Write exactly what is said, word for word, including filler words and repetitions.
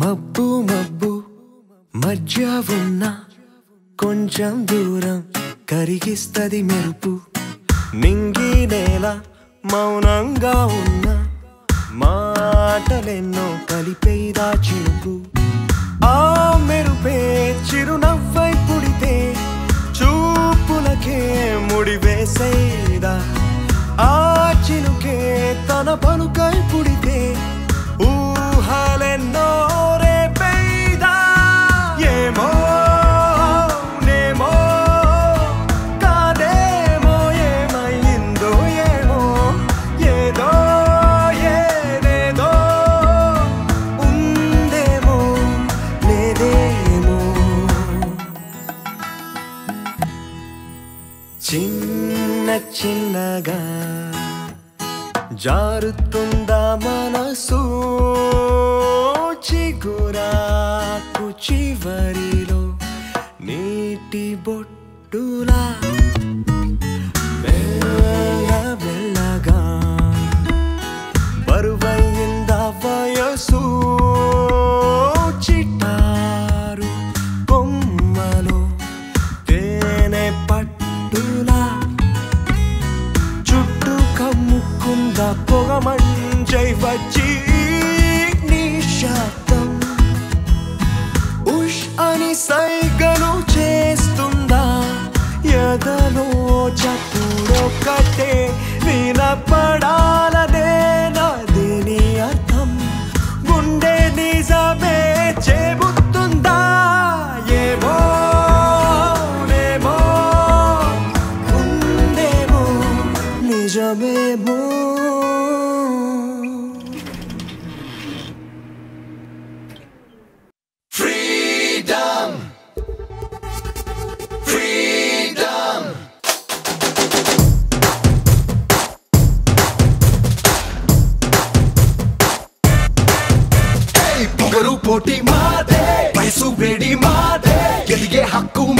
మబ్బు మబ్బు మధ్య ఉన్న కొంచెం దూరం కరిగిస్తది మెరుపు నింగి నేల మౌనంగా ఉన్న మాటలెన్నో కలిపేదా చినుకు ఆ మెరుపే చిరునవ్వై పుడితే చూపులకే ముడివేసేదా ఆ చినుకే తన పలుకై పుడితే చిన్న చిన్నగా జారుతుందా మనసు చిగురాకు చివరిలో నీటి బొట్టులా మెల్ల మెల్లగా బరువైందా వయసు చిటారు కొమ్మలో తేనె పట్టు చుట్టూ కమ్ముకుందా పొగ మంచై వచ్చి నిశ్శబ్దం ఉష్ అని సైగలు చేస్తుందా ఎదలో చప్పుడు కట్టే వినపడాలనే నాదిని అర్థం గుండె నిజమే చెబుతుందా ఏమో నిజమేమో ఫ్రీడమ్ ఫ్రీడమ్ పొగరు పోటీ మాదే పైసు వేడి మాదే గెలిగే హక్కు